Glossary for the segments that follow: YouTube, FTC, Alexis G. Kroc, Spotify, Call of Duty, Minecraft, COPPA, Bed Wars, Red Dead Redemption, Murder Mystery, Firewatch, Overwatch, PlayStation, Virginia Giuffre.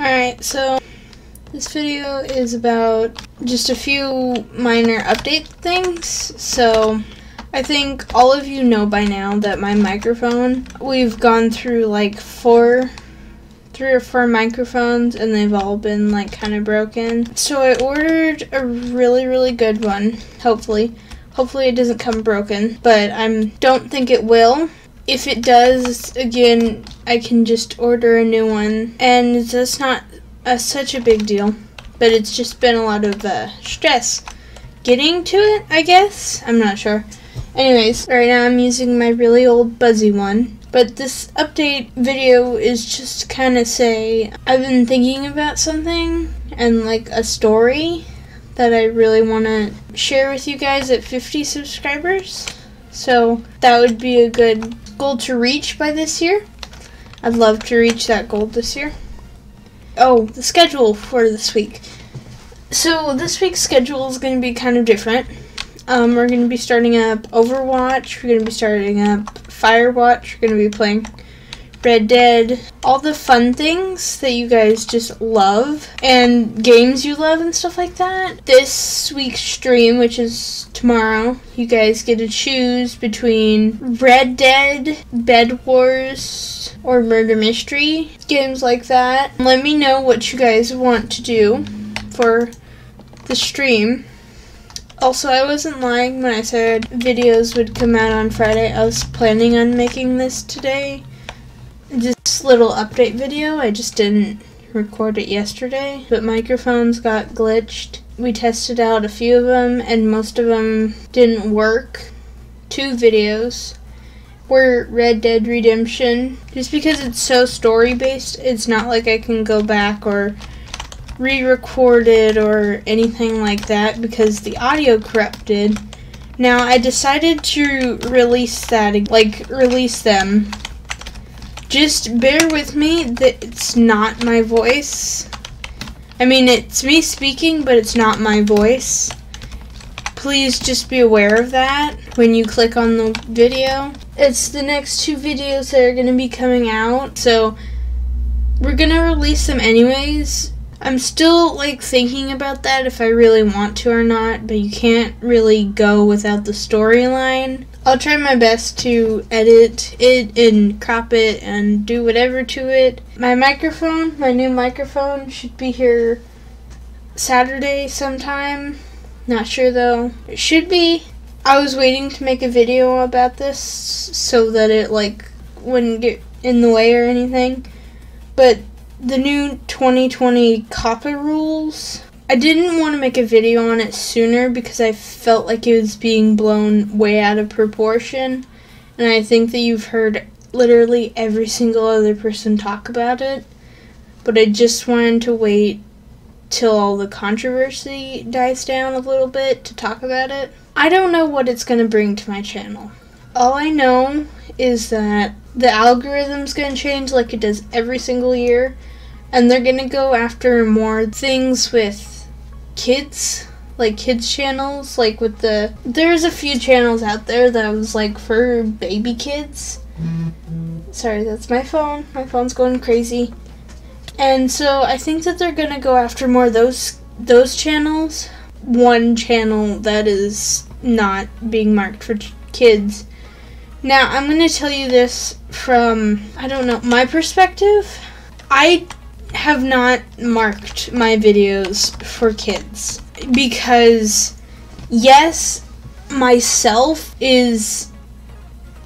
Alright, so this video is about just a few minor update things. So I think all of you know by now that my microphone, we've gone through like three or four microphones and they've all been like kind of broken. So I ordered a really good one, hopefully it doesn't come broken, but I don't think it will. If it does, again, I can just order a new one, and that's not such a big deal, but it's just been a lot of stress getting to it, I guess? I'm not sure. Anyways, right now I'm using my really old buzzy one, but this update video is just kind of say I've been thinking about something and like a story that I really want to share with you guys at 50 subscribers. So that would be a good goal to reach by this year. I'd love to reach that goal this year. Oh, the schedule for this week. So this week's schedule is going to be kind of different. We're going to be starting up Overwatch, we're going to be starting up Firewatch, we're going to be playing Red Dead, all the fun things that you guys just love, and games you love and stuff like that. This week's stream, which is tomorrow, you guys get to choose between Red Dead, Bed Wars, or Murder Mystery, games like that. Let me know what you guys want to do for the stream. Also, I wasn't lying when I said videos would come out on Friday. I was planning on making this today. This little update video, I just didn't record it yesterday, but microphones got glitched. We tested out a few of them, and most of them didn't work. Two videos were Red Dead Redemption. Just because it's so story-based, it's not like I can go back or re-recorded or anything like that because the audio corrupted. Now I decided to release that, release them. Just bear with me that it's not my voice. I mean, it's me speaking, but it's not my voice. Please just be aware of that when you click on the video. It's the next two videos that are going to be coming out, so we're going to release them anyways. I'm still, thinking about that if I really want to or not, but you can't really go without the storyline. I'll try my best to edit it and crop it and do whatever to it. My microphone, my new microphone, should be here Saturday sometime. Not sure, though. It should be. I was waiting to make a video about this so that it, wouldn't get in the way or anything, but the new 2020 COPPA rules. I didn't want to make a video on it sooner because I felt like it was being blown way out of proportion, and I think that you've heard literally every single other person talk about it, but I just wanted to wait till all the controversy dies down a little bit to talk about it. I don't know what it's going to bring to my channel. All I know is that the algorithm's going to change like it does every single year. And they're gonna go after more things with kids, like kids channels, like with the, there's a few channels out there that was for baby kids. Sorry, that's my phone. My phone's going crazy. And so I think that they're gonna go after more of those channels. One channel that is not being marked for kids. Now I'm gonna tell you this from, I don't know, my perspective. I have not marked my videos for kids because, yes, myself is,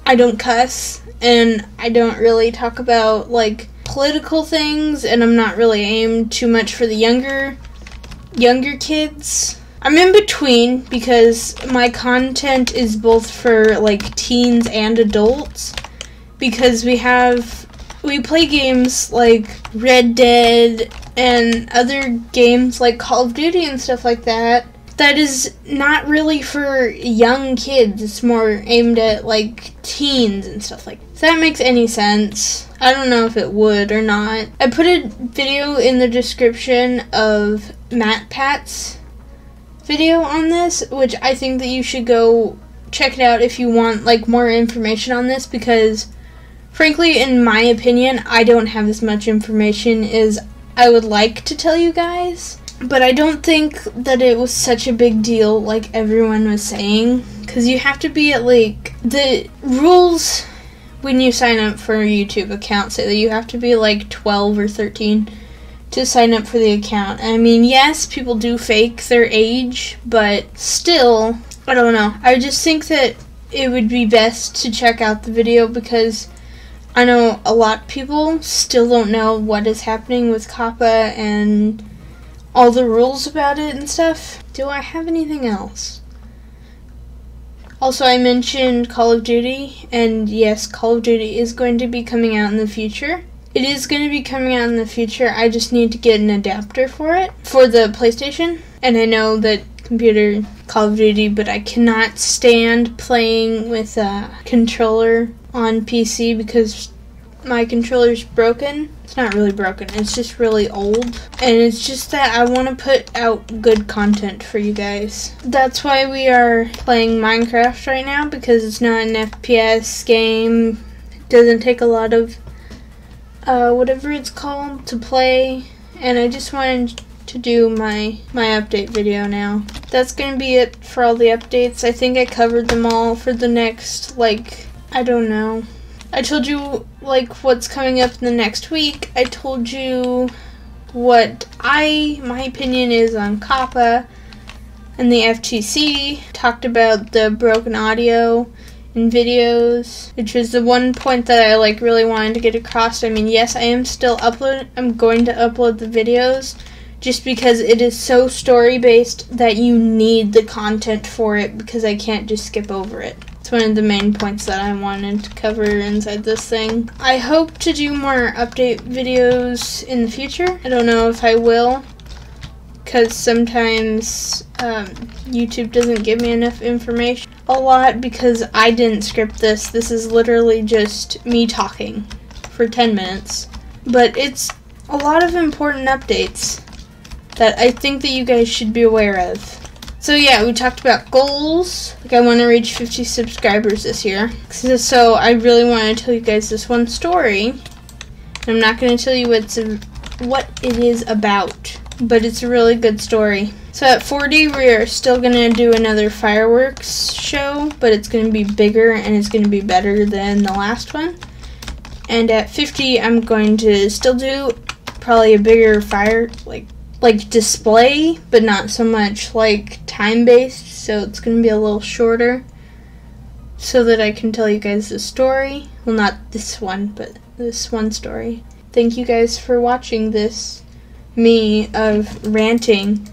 I don't cuss and I don't really talk about political things, and I'm not really aimed too much for the younger kids. I'm in between because my content is both for teens and adults, because we play games like Red Dead and other games like Call of Duty and stuff like that. That is not really for young kids. It's more aimed at teens and stuff like that. If that makes any sense. I don't know if it would or not. I put a video in the description of Matt Pat's video on this, which I think that you should go check it out if you want more information on this, because frankly, in my opinion, I don't have as much information as I would like to tell you guys, but I don't think that it was such a big deal like everyone was saying, because you have to be at, like, the rules when you sign up for a YouTube account say that you have to be like 12 or 13 to sign up for the account. I mean, yes, people do fake their age, but still, I don't know. I just think that it would be best to check out the video, because I know a lot of people still don't know what is happening with COPPA and all the rules about it and stuff. Do I have anything else? Also, I mentioned Call of Duty, and yes, Call of Duty is going to be coming out in the future. It is going to be coming out in the future. I just need to get an adapter for it, for the PlayStation. And I know that computer Call of Duty, but I cannot stand playing with a controller on PC because my controller's broken. It's not really broken, it's just really old. And it's just that I want to put out good content for you guys. That's why we are playing Minecraft right now, because it's not an FPS game. It doesn't take a lot of whatever it's called to play, and I just wanted to do my update video now. That's gonna be it for all the updates. I think I covered them all for the next, like, I don't know. I told you, like, what's coming up in the next week. I told you what my opinion is on COPPA and the FTC. Talked about the broken audio in videos, which is the one point that I, like, really wanted to get across. I mean, yes, I am still going to upload the videos, just because it is so story based that you need the content for it, because I can't just skip over it. It's one of the main points that I wanted to cover inside this thing. I hope to do more update videos in the future. I don't know if I will, because sometimes YouTube doesn't give me enough information. A lot, because I didn't script this. This is literally just me talking for 10 minutes. But it's a lot of important updates that I think that you guys should be aware of. So yeah, we talked about goals. Like, I want to reach 50 subscribers this year. So I really want to tell you guys this one story. I'm not going to tell you what it is about, but it's a really good story. So at 40, we are still going to do another fireworks show, but it's going to be bigger and it's going to be better than the last one. And at 50, I'm going to still do probably a bigger fire, like display, but not so much like time-based, so it's going to be a little shorter so that I can tell you guys the story. Well, not this one, but this one story. Thank you guys for watching this, me, of ranting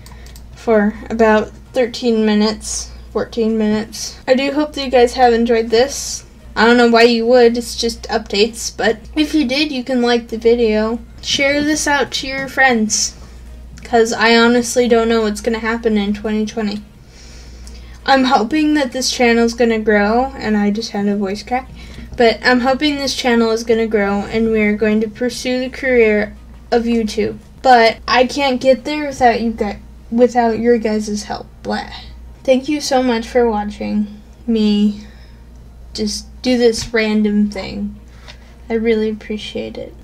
for about 13 minutes, 14 minutes. I do hope that you guys have enjoyed this. I don't know why you would, it's just updates, but if you did, you can like the video. Share this out to your friends, because I honestly don't know what's going to happen in 2020. I'm hoping that this channel is going to grow, and I just had a voice crack, but I'm hoping this channel is going to grow and we're going to pursue the career of YouTube. But I can't get there without you guys. Without your guys' help. Blah. Thank you so much for watching me just do this random thing. I really appreciate it.